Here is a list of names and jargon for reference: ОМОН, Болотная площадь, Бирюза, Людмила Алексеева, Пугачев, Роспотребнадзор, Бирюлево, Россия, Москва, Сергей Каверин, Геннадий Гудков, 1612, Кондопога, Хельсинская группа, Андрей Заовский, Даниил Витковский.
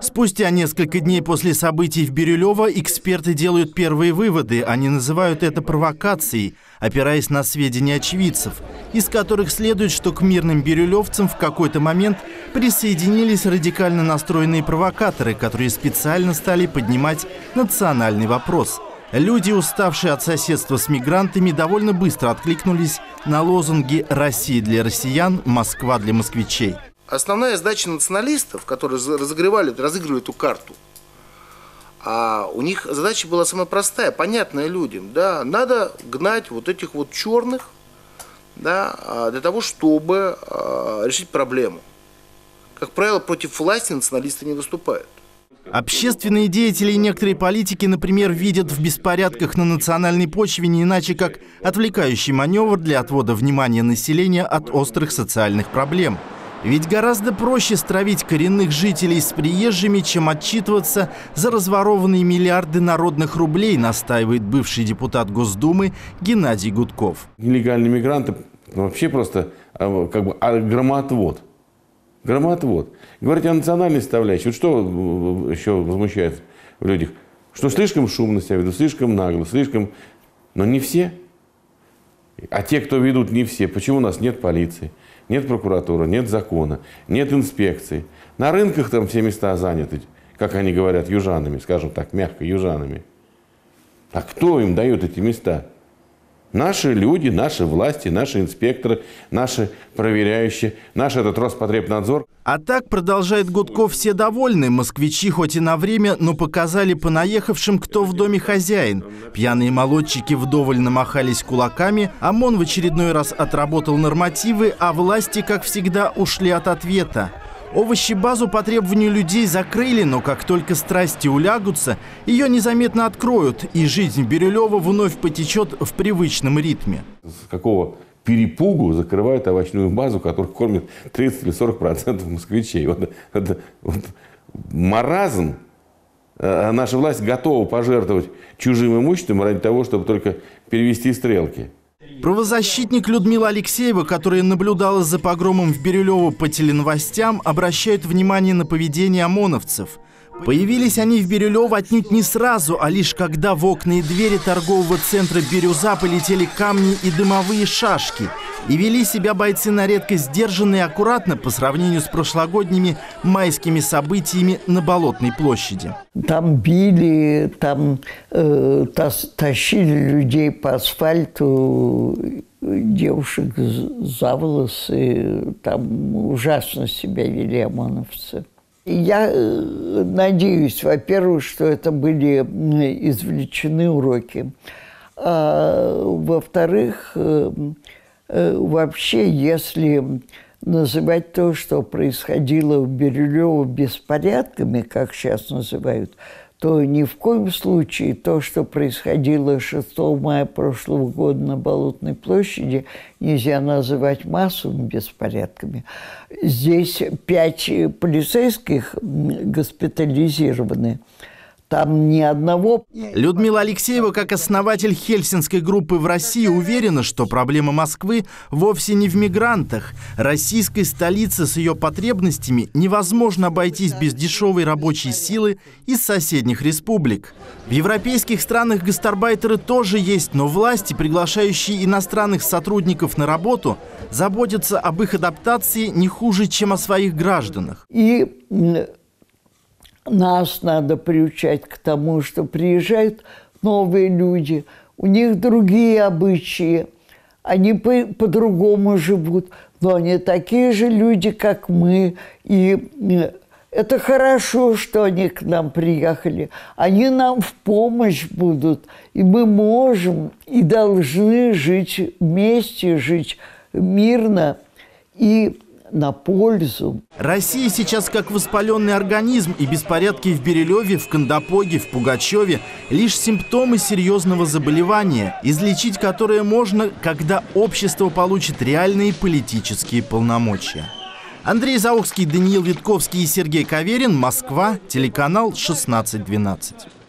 Спустя несколько дней после событий в Бирюлево эксперты делают первые выводы. Они называют это провокацией, опираясь на сведения очевидцев, из которых следует, что к мирным бирюлевцам в какой-то момент присоединились радикально настроенные провокаторы, которые специально стали поднимать национальный вопрос. Люди, уставшие от соседства с мигрантами, довольно быстро откликнулись на лозунги «Россия для россиян, Москва для москвичей». Основная задача националистов, которые разыгрывали эту карту, у них задача была самая простая, понятная людям. Да, надо гнать вот этих вот черных, да, для того, чтобы решить проблему. Как правило, против власти националисты не выступают. Общественные деятели и некоторые политики, например, видят в беспорядках на национальной почве не иначе как отвлекающий маневр для отвода внимания населения от острых социальных проблем. Ведь гораздо проще стравить коренных жителей с приезжими, чем отчитываться за разворованные миллиарды народных рублей, настаивает бывший депутат Госдумы Геннадий Гудков. Нелегальные мигранты вообще просто как бы громоотвод. Громоотвод. Говорить о национальной составляющей. Вот что еще возмущает в людях? Что слишком шумно себя ведут, слишком нагло, слишком... Но не все. А те, кто ведут, не все. Почему у нас нет полиции, нет прокуратуры, нет закона, нет инспекции? На рынках там все места заняты, как они говорят, южанами, скажем так, мягко, южанами. А кто им дает эти места? Наши люди, наши власти, наши инспекторы, наши проверяющие, наш этот Роспотребнадзор. А так, продолжает Гудков, все довольны. Москвичи хоть и на время, но показали понаехавшим, кто в доме хозяин. Пьяные молодчики вдоволь намахались кулаками, ОМОН в очередной раз отработал нормативы, а власти, как всегда, ушли от ответа. Овощебазу по требованию людей закрыли, но как только страсти улягутся, ее незаметно откроют, и жизнь Бирюлева вновь потечет в привычном ритме. С какого перепугу закрывают овощную базу, которая кормит 30 или 40% москвичей? Вот маразм. Наша власть готова пожертвовать чужим имуществом ради того, чтобы только перевести стрелки. Правозащитник Людмила Алексеева, которая наблюдала за погромом в Бирюлево по теленовостям, обращает внимание на поведение ОМОНовцев. Появились они в Бирюлево отнюдь не сразу, а лишь когда в окна и двери торгового центра «Бирюза» полетели камни и дымовые шашки. И вели себя бойцы на редкость сдержанно и аккуратно по сравнению с прошлогодними майскими событиями на Болотной площади. Там били, там тащили людей по асфальту, девушек за волосы. Там ужасно себя вели ОМОНовцы. Я надеюсь, во-первых, что это были извлечены уроки. А во-вторых, вообще, если называть то, что происходило в Бирюлево, беспорядками, как сейчас называют, то ни в коем случае то, что происходило 6 мая прошлого года на Болотной площади, нельзя называть массовыми беспорядками. Здесь 5 полицейских госпитализированы. Там ни одного. Людмила Алексеева, как основатель Хельсинской группы в России, уверена, что проблема Москвы вовсе не в мигрантах. Российской столице с ее потребностями невозможно обойтись без дешевой рабочей силы из соседних республик. В европейских странах гастарбайтеры тоже есть, но власти, приглашающие иностранных сотрудников на работу, заботятся об их адаптации не хуже, чем о своих гражданах. И... нас надо приучать к тому, что приезжают новые люди, у них другие обычаи, они по-другому живут, но они такие же люди, как мы, и это хорошо, что они к нам приехали, они нам в помощь будут, и мы можем и должны жить вместе, жить мирно и на пользу. Россия сейчас как воспаленный организм, и беспорядки в Бирюлеве, в Кондопоге, в Пугачеве – лишь симптомы серьезного заболевания, излечить которое можно, когда общество получит реальные политические полномочия. Андрей Заовский, Даниил Витковский и Сергей Каверин. Москва, телеканал 1612.